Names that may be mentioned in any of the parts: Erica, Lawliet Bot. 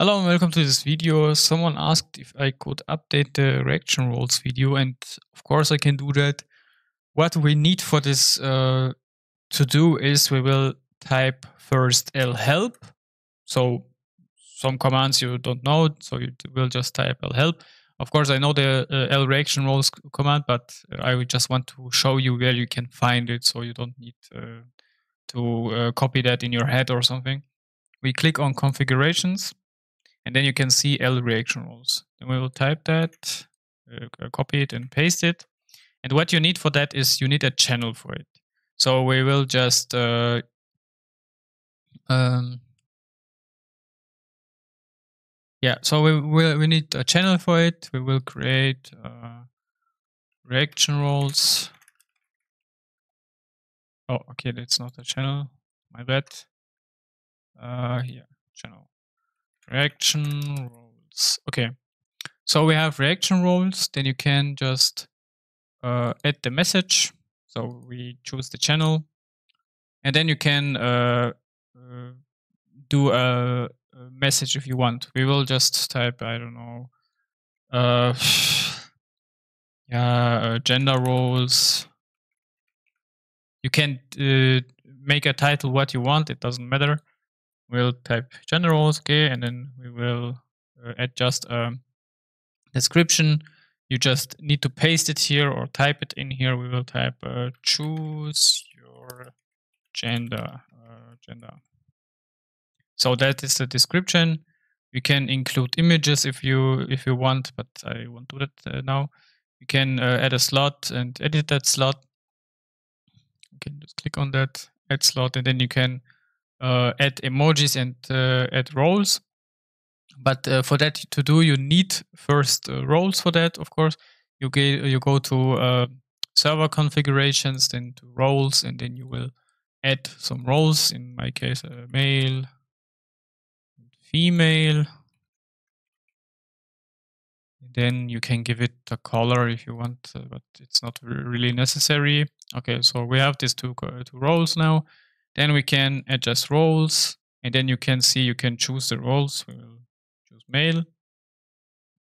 Hello and welcome to this video. Someone asked if I could update the reaction rolls video, and of course I can do that. What we need for this to do is we will type first lhelp. So some commands you don't know, so you will just type lhelp. Of course I know the l reaction rolls command, but I would just want to show you where you can find it, so you don't need to copy that in your head or something. We click on configurations. And then you can see L reaction rolls. Then we will type that, copy it and paste it. And what you need for that is you need a channel for it. So we will just we need a channel for it. We will create reaction rolls. Oh, okay, that's not a channel. My bad. Channel. Reaction rolls. Okay, so we have reaction rolls. Then you can just add the message. So we choose the channel, and then you can do a message if you want. We will just type, I don't know, gender roles. You can make a title what you want. It doesn't matter. We'll type gender roles, okay, and then we will add just a description. You just need to paste it here or type it in here. We will type choose your gender. So that is the description. You can include images if you want, but I won't do that now. You can add a slot and edit that slot. You can just click on that add slot, and then you can add emojis and add roles. But for that to do, you need first roles for that, of course. You go to server configurations, then to roles, and then you will add some roles. In my case, male, female. Then you can give it a color if you want, but it's not really necessary. Okay, so we have these two roles now. Then we can adjust roles, and then you can see you can choose the roles. We will choose male.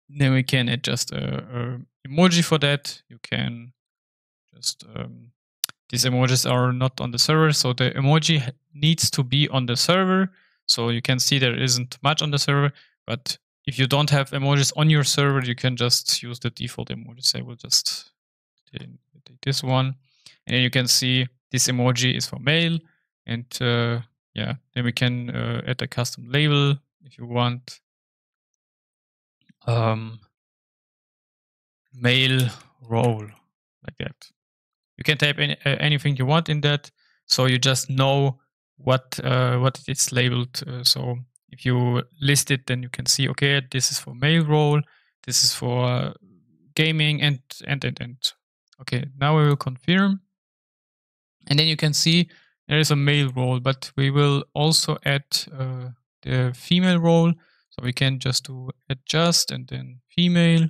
Then we can adjust a emoji for that. You can just these emojis are not on the server, so the emoji needs to be on the server. So you can see there isn't much on the server, but if you don't have emojis on your server, you can just use the default emojis. I will just take this one, and then you can see this emoji is for male. And then we can add a custom label if you want. Male role, like that. You can type anything you want in that, so you just know what it's labeled. So if you list it, then you can see, okay, this is for male role, this is for gaming, and. Okay, now we will confirm, and then you can see there is a male role, but we will also add the female role. So we can just do adjust and then female.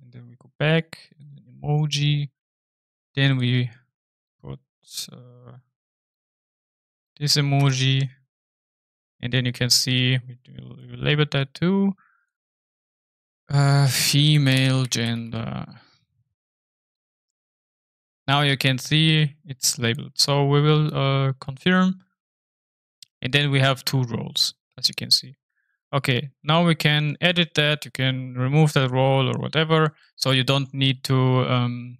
And then we go back, and then emoji. Then we put this emoji. And then you can see we label that too. Female gender. Now you can see it's labeled. So we will confirm, and then we have two roles, as you can see. Okay, now we can edit that. You can remove that role or whatever. So you don't need to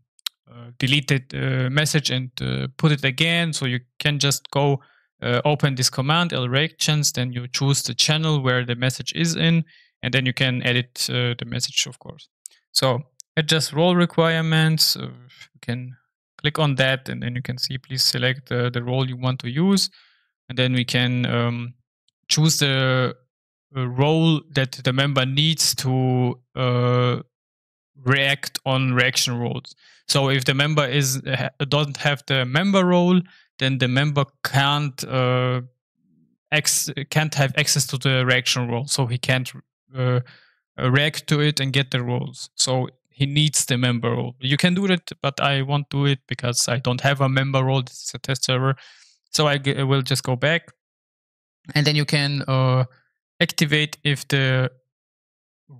delete that message and put it again. So you can just go open this command, L reactions, then you choose the channel where the message is in, and then you can edit the message, of course. So adjust role requirements, you can click on that, and then you can see, please select the role you want to use. And then we can choose the role that the member needs to react on reaction roles. So if the member doesn't have the member role, then the member can't have access to the reaction role. So he can't react to it and get the roles. So he needs the member role. You can do that, but I won't do it because I don't have a member role. This is a test server. So I will just go back, and then you can activate if the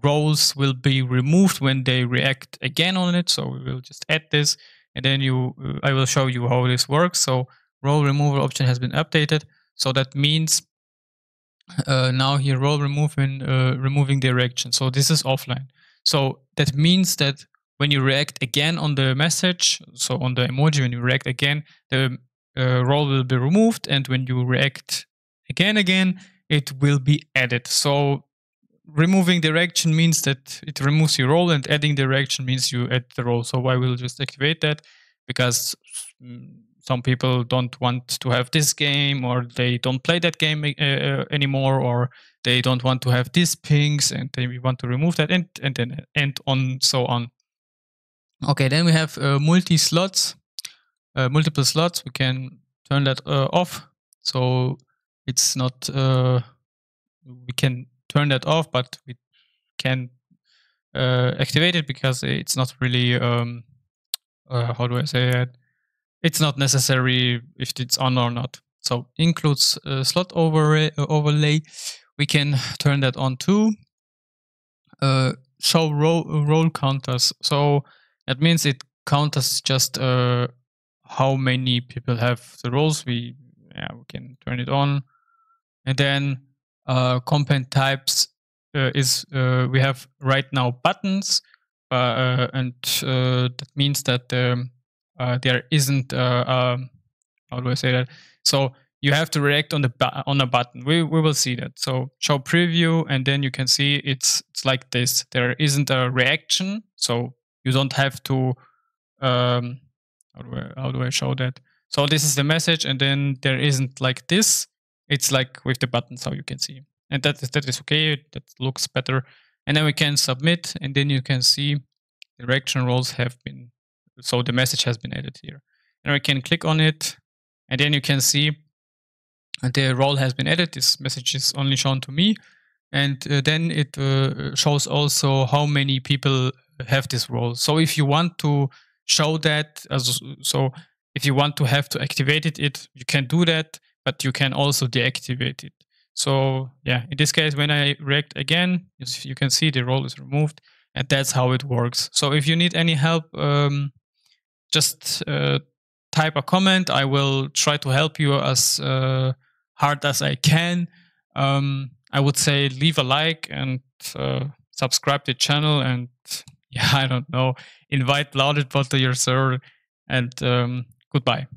roles will be removed when they react again on it. So we will just add this, and then I will show you how this works. So role removal option has been updated. So that means now here role removing, removing the reaction. So this is offline. So that means that when you react again on the message, so on the emoji, when you react again, the role will be removed, and when you react again, it will be added. So removing the reaction means that it removes your role, and adding the reaction means you add the role. So I will just activate that, because some people don't want to have this game, or they don't play that game anymore, or they don't want to have these pings, and they want to remove that, and so on. Okay, then we have multiple slots. We can turn that off. So it's not we can turn that off, but we can activate it, because it's not really how do I say it? It's not necessary if it's on or not. So includes slot overlay. We can turn that on too. Show roll counters. So that means it counters just how many people have the roles. We can turn it on. And then content types is we have right now buttons, and that means that there isn't how do I say that? So you have to react on a button. We will see that. So show preview, and then you can see it's like this. There isn't a reaction, so you don't have to. How do I show that? So this is the message, and then there isn't like this. It's like with the buttons, how you can see, and that is okay. That looks better, and then we can submit, and then you can see the reaction roles have been. So the message has been added here, and I can click on it, and then you can see the role has been added. This message is only shown to me, and then it shows also how many people have this role. So if you want to show that, if you want to have to activate it, you can do that, but you can also deactivate it. So yeah, in this case, when I react again, you can see the role is removed, and that's how it works. So if you need any help, just type a comment. I will try to help you as hard as I can. I would say leave a like and subscribe to the channel, and yeah, I don't know, invite Lawliet Bot to your server, and goodbye.